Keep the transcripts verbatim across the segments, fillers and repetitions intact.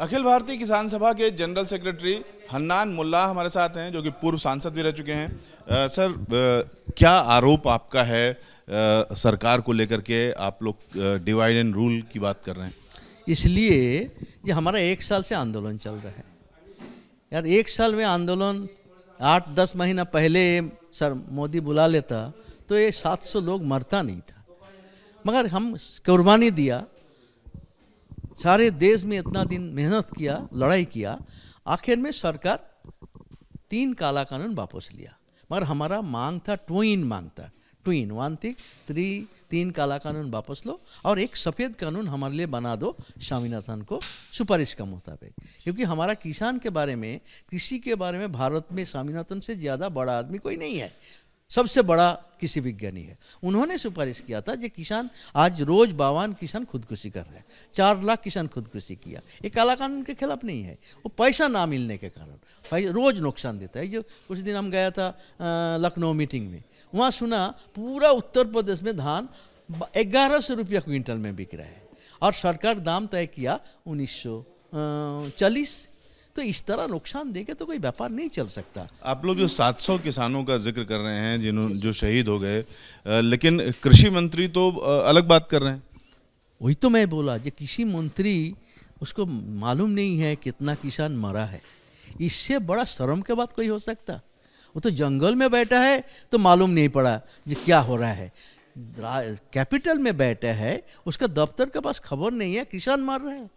अखिल भारतीय किसान सभा के जनरल सेक्रेटरी हन्नान मुल्ला हमारे साथ हैं, जो कि पूर्व सांसद भी रह चुके हैं। आ, सर आ, क्या आरोप आपका है आ, सरकार को लेकर के? आप लोग डिवाइड एंड रूल की बात कर रहे हैं, इसलिए ये हमारा एक साल से आंदोलन चल रहा है। यार एक साल में आंदोलन, आठ दस महीना पहले सर मोदी बुला लेता तो ये सात सौ लोग मरता नहीं था, मगर हम कुर्बानी दिया, सारे देश में इतना दिन मेहनत किया, लड़ाई किया, आखिर में सरकार तीन काला कानून वापस लिया। मगर हमारा मांग था, ट्वीन मांग था, ट्वीन वन थी थ्री, तीन काला कानून वापस लो और एक सफ़ेद कानून हमारे लिए बना दो स्वामीनाथन को सुपारिश का मुताबिक, क्योंकि हमारा किसान के बारे में, कृषि के बारे में भारत में स्वामीनाथन से ज़्यादा बड़ा आदमी कोई नहीं है, सबसे बड़ा किसी विज्ञानी है। उन्होंने सुपारिश किया था कि किसान आज रोज बावन किसान खुदकुशी कर रहे हैं, चार लाख किसान खुदकुशी किया, ये काला कानून के खिलाफ नहीं है। वो पैसा ना मिलने के कारण रोज नुकसान देता है। जो कुछ दिन हम गया था लखनऊ मीटिंग में, वहाँ सुना पूरा उत्तर प्रदेश में धान ग्यारह सौ रुपया क्विंटल में बिक रहा है और सरकार दाम तय किया उन्नीस सौ चालीस। तो इस तरह नुकसान देके तो कोई व्यापार नहीं चल सकता। आप लोग जो सात सौ किसानों का जिक्र कर रहे हैं जिन्होंने जो शहीद हो गए, लेकिन कृषि मंत्री तो अलग बात कर रहे हैं। वही तो मैं बोला, जो कृषि मंत्री उसको मालूम नहीं है कितना किसान मरा है। इससे बड़ा शर्म के बात कोई हो सकता? वो तो जंगल में बैठा है तो मालूम नहीं पड़ा जो क्या हो रहा है, कैपिटल में बैठा है उसका दफ्तर के पास खबर नहीं है किसान मर रहा है।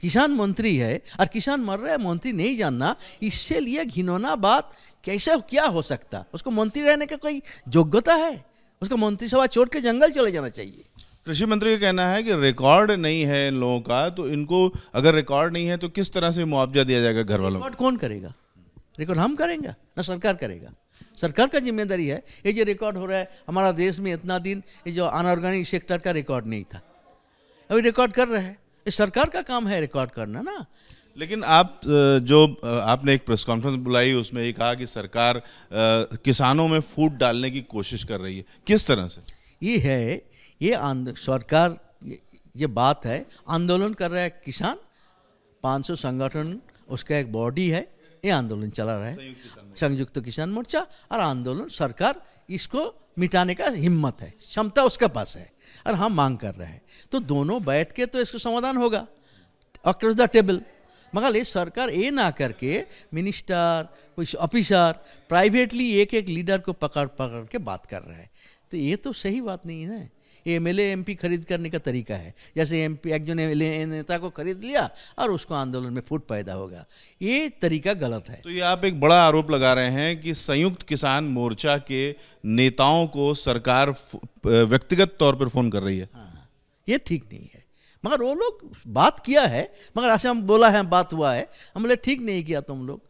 किसान मंत्री है और किसान मर रहा है, मंत्री नहीं जानना, इससे लिए घिनौना बात कैसा क्या हो सकता? उसको मंत्री रहने का कोई योग्यता है? उसको मंत्रिसभा छोड़ के जंगल चले जाना चाहिए। कृषि मंत्री का कहना है कि रिकॉर्ड नहीं है इन लोगों का, तो इनको अगर रिकॉर्ड नहीं है तो किस तरह से मुआवजा दिया जाएगा घर वालों को? रिकॉर्ड कौन करेगा? रिकॉर्ड हम करेंगे ना सरकार करेगा? सरकार का जिम्मेदारी है। ये जो रिकॉर्ड हो रहा है हमारा देश में इतना दिन, ये जो अनऑर्गेनिक सेक्टर का रिकॉर्ड नहीं था, अभी रिकॉर्ड कर रहे हैं। इस सरकार का काम है रिकॉर्ड करना ना। लेकिन आप जो आपने एक प्रेस कॉन्फ्रेंस बुलाई उसमें ये कहा कि सरकार किसानों में फूट डालने की कोशिश कर रही है, किस तरह से? ये है ये सरकार, ये बात है आंदोलन कर रहा है किसान, पाँच सौ संगठन उसका एक बॉडी है, ये आंदोलन चला रहा है संयुक्त किसान मोर्चा और आंदोलन। सरकार इसको मिटाने का हिम्मत है, क्षमता उसके पास है और हम मांग कर रहे हैं, तो दोनों बैठ के तो इसको समाधान होगा अक्रॉस द टेबल। मगर ये सरकार ये ना करके मिनिस्टर, कोई ऑफिसर प्राइवेटली एक एक लीडर को पकड़ पकड़ के बात कर रहा है, तो ये तो सही बात नहीं है। M L A M P खरीद करने का तरीका है, जैसे एम पी एक जो नेता को खरीद लिया और उसको आंदोलन में फूट पैदा होगा, ये तरीका गलत है। तो ये आप एक बड़ा आरोप लगा रहे हैं कि संयुक्त किसान मोर्चा के नेताओं को सरकार व्यक्तिगत तौर पर फोन कर रही है। हाँ, ये ठीक नहीं है। मगर वो लोग बात किया है, मगर ऐसे हम बोला है, बात हुआ है, हमने ठीक नहीं किया तुम लोग।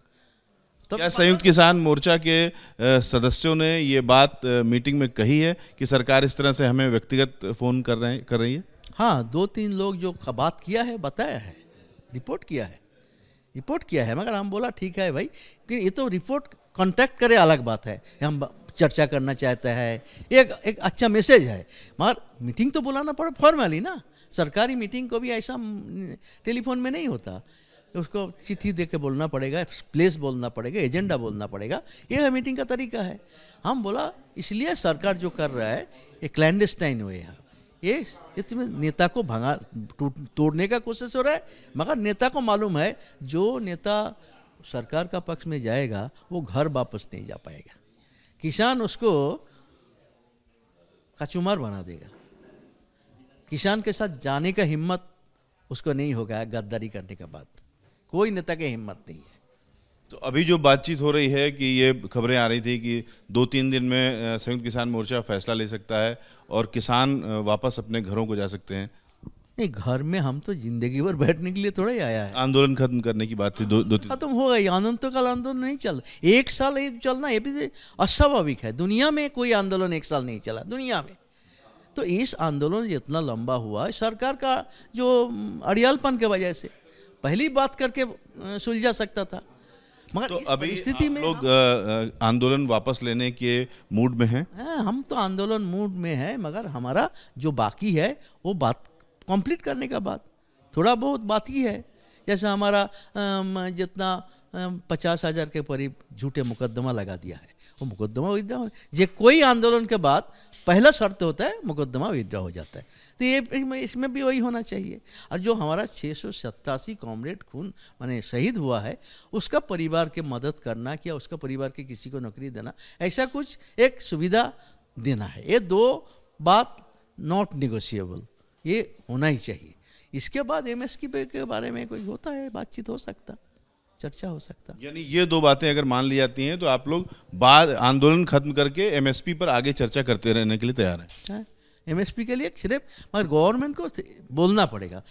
क्या संयुक्त किसान मोर्चा के सदस्यों ने ये बात मीटिंग में कही है कि सरकार इस तरह से हमें व्यक्तिगत फोन कर रहे कर रही है? हाँ, दो तीन लोग जो बात किया है, बताया है, रिपोर्ट किया है, रिपोर्ट किया है। मगर हम बोला ठीक है भाई कि ये तो रिपोर्ट कॉन्टैक्ट करे अलग बात है, हम चर्चा करना चाहते हैं, एक एक अच्छा मैसेज है, मगर मीटिंग तो बुलाना पड़े फॉर्मली ना। सरकारी मीटिंग को भी ऐसा टेलीफोन में नहीं होता, उसको चिट्ठी दे के बोलना पड़ेगा, प्लेस बोलना पड़ेगा, एजेंडा बोलना पड़ेगा, ये है मीटिंग का तरीका है। हम बोला इसलिए सरकार जो कर रहा है ये क्लैंडस्टाइन हुए है, ये इसमें नेता को भंगा तोड़ने का कोशिश हो रहा है। मगर नेता को मालूम है जो नेता सरकार का पक्ष में जाएगा वो घर वापस नहीं जा पाएगा, किसान उसको कचुमार बना देगा, किसान के साथ जाने का हिम्मत उसको नहीं होगा। गद्दारी करने का बात कोई नेता की हिम्मत नहीं है। तो अभी जो बातचीत हो रही है कि ये खबरें आ रही थी कि दो तीन दिन में संयुक्त किसान मोर्चा फैसला ले सकता है और किसान वापस अपने घरों को जा सकते हैं। नहीं, घर में हम तो जिंदगी भर बैठने के लिए थोड़ा ही आया है। आंदोलन खत्म करने की बात थी, दो दो खत्म हो गई। आंदोलन तो कल आंदोलन नहीं चल, एक साल ये चलना ये भी अस्वाभाविक है। दुनिया में कोई आंदोलन एक साल नहीं चला दुनिया में, तो इस आंदोलन जितना लंबा हुआ सरकार का जो अड़ियालपन के वजह से पहली बात करके सुलझा सकता था। मगर तो अभी स्थिति में लोग आंदोलन वापस लेने के मूड में हैं। हाँ, हम तो आंदोलन मूड में हैं, मगर हमारा जो बाकी है वो बात कंप्लीट करने का बात, थोड़ा बहुत बाकी है। जैसे हमारा जितना पचास हज़ार के करीब झूठे मुकदमा लगा दिया है, वो मुकदमा विड्रॉ जे कोई आंदोलन के बाद पहला शर्त होता है मुकदमा विड्रॉ हो जाता है। तो ये इसमें भी वही होना चाहिए। और जो हमारा छः सौ सत्तासी कॉमरेड खून माने शहीद हुआ है, उसका परिवार के मदद करना या उसका परिवार के किसी को नौकरी देना, ऐसा कुछ एक सुविधा देना है। ये दो बात नॉट निगोशिएबल, ये होना ही चाहिए। इसके बाद एम एस पी के बारे में कोई होता है बातचीत हो सकता, चर्चा हो सकता। यानी ये दो बातें अगर मान ली जाती हैं तो आप लोग बाद आंदोलन खत्म करके एमएसपी पर आगे चर्चा करते रहने के लिए तैयार हैं। एमएसपी के लिए सिर्फ मगर गवर्नमेंट को बोलना पड़ेगा।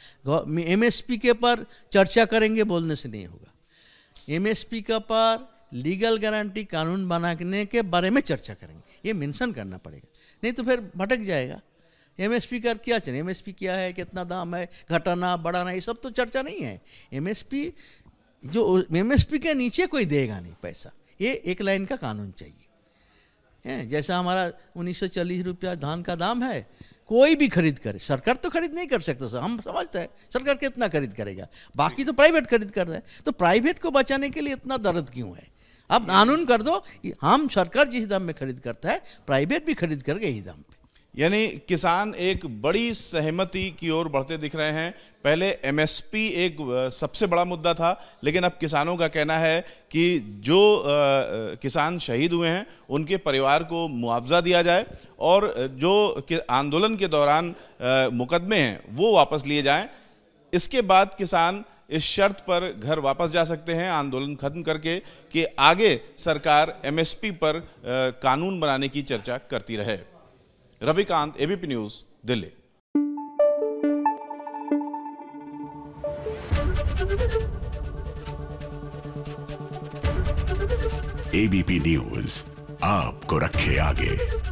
एमएसपी के पर चर्चा करेंगे बोलने से नहीं होगा। एमएसपी का पर लीगल गारंटी कानून बनाने के बारे में चर्चा करेंगे, ये मेंशन करना पड़ेगा, नहीं तो फिर भटक जाएगा। एमएसपी का क्या चाहिए, एमएसपी क्या है, कितना दाम है, घटाना बढ़ाना, ये सब तो चर्चा नहीं है। एमएसपी जो एमएसपी के नीचे कोई देगा नहीं पैसा, ये एक लाइन का कानून चाहिए। है जैसा हमारा उन्नीस सौ चालीस रुपया धान का दाम है, कोई भी खरीद करे, सरकार तो खरीद नहीं कर सकता सर, हम समझते हैं सरकार कितना खरीद करेगा, बाकी तो प्राइवेट खरीद कर रहा है। तो प्राइवेट को बचाने के लिए इतना दर्द क्यों है? अब कानून कर दो, हम सरकार जिस दाम में खरीद करता है प्राइवेट भी खरीद करेगा यही दाम पे। यानी किसान एक बड़ी सहमति की ओर बढ़ते दिख रहे हैं। पहले एमएसपी एक सबसे बड़ा मुद्दा था, लेकिन अब किसानों का कहना है कि जो आ, किसान शहीद हुए हैं उनके परिवार को मुआवजा दिया जाए और जो आंदोलन के दौरान आ, मुकदमे हैं वो वापस लिए जाएं। इसके बाद किसान इस शर्त पर घर वापस जा सकते हैं आंदोलन खत्म करके कि आगे सरकार एमएसपी पर आ, कानून बनाने की चर्चा करती रहे। Ravikant, ABP news, Delhi. ABP news आपको रखे आगे।